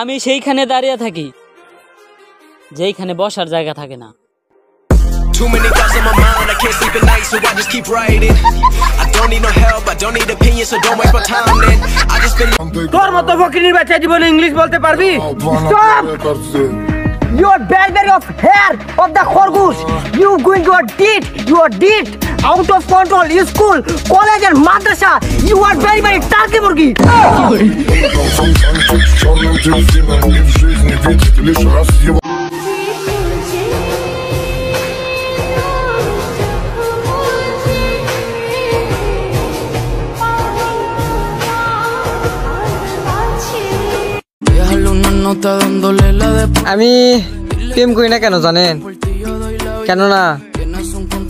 আমি সেইখানে দাঁড়িয়ে থাকি যেইখানে বসার জায়গা থাকে না। Too many thoughts on my mind, I can't sleep at night, so I just keep writing. I don't need no help, I don't need opinions, so don't waste my time then. I just been তোর মত ফকিনির বাচ্চা জীবনে English বলতে পারবি? Stop! You are bagger of hair of the খরগোশ. You going to your deed out of control. School, college and madrasa. You are very tarki murgi. আমি প্রেম করি না কেন জানেন? কেননা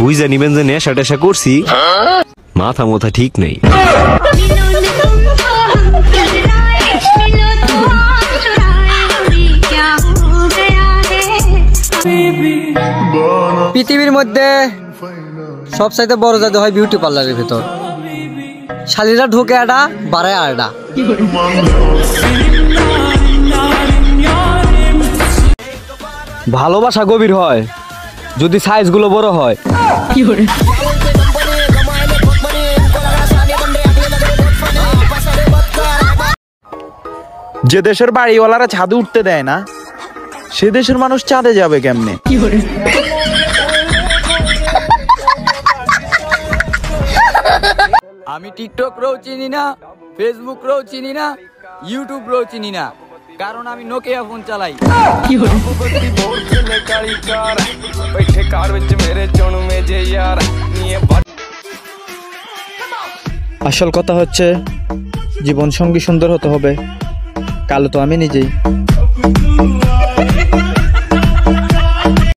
বুঝা নিবেন যে নেশা টেশা করছি, মাথা মোথা ঠিক নেই। পৃথিবীর মধ্যে সবচাইতে বড় জাদু হয় বিউটি পার্লারের ভিতর। শালীরা ঢোকে আডা বাড়ায় আডা। ভালোবাসা গভীর হয় যদি সাইজগুলো বড় হয়। যে দেশের বাড়িওয়ালারা ছাদে উঠতে দেয় না সে দেশের মানুষ চাঁদে যাবে কেমনে? আমি টিকটক রও চিনি না, ফেসবুক রও চিনি না, ইউটিউব রও চিনি না, কারণ আমি নোকিয়া ফোন চালাই। আসল কথা হচ্ছে জীবন সঙ্গী সুন্দর হতে হবে, কালো তো আমি নিজেই।